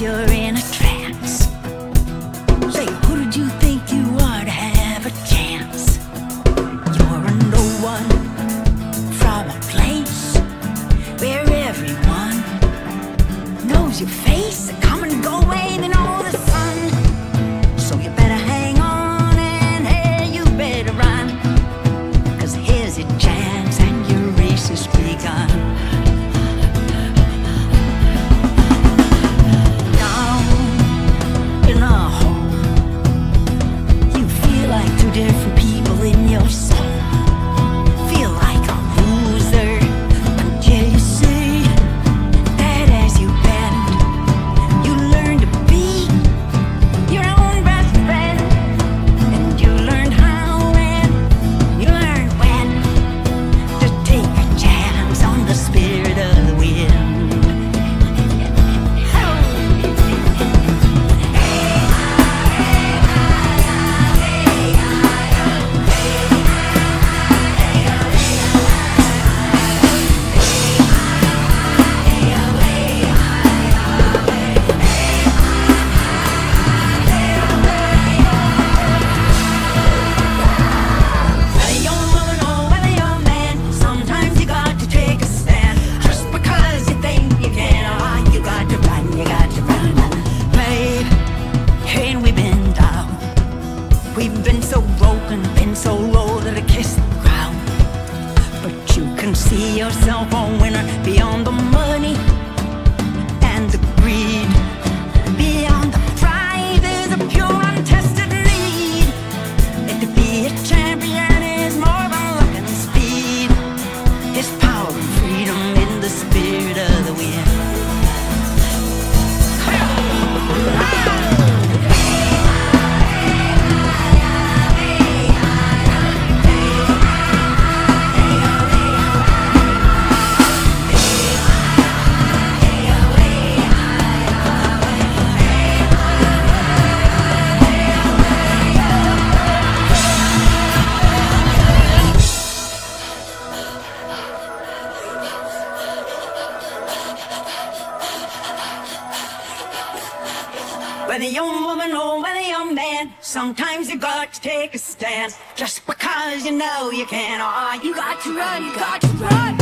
You're in a trance. Say, who did you think you are to have a chance? You're a no one from a place where everyone knows your face. Come and go away, they know the sun. So you better hang on and hey, you better run, 'cause here's your chance and your race has begun. Different people in your soul feel like a loser until you see that as you bend, you learn to be your own best friend, and you learn how and you learn when to take a chance on the spirit of the wind. We've been so broken, been so low that I kissed the ground. But you can see yourself a winner beyond the money and the greed. Beyond the pride is a pure untested need. And to be a champion is more than luck and speed. There's power and freedom in the spirit of the wind. Whether you're a woman or whether you're a man, sometimes you got to take a stand. Just because you know you can, oh, you got to run, you got to run.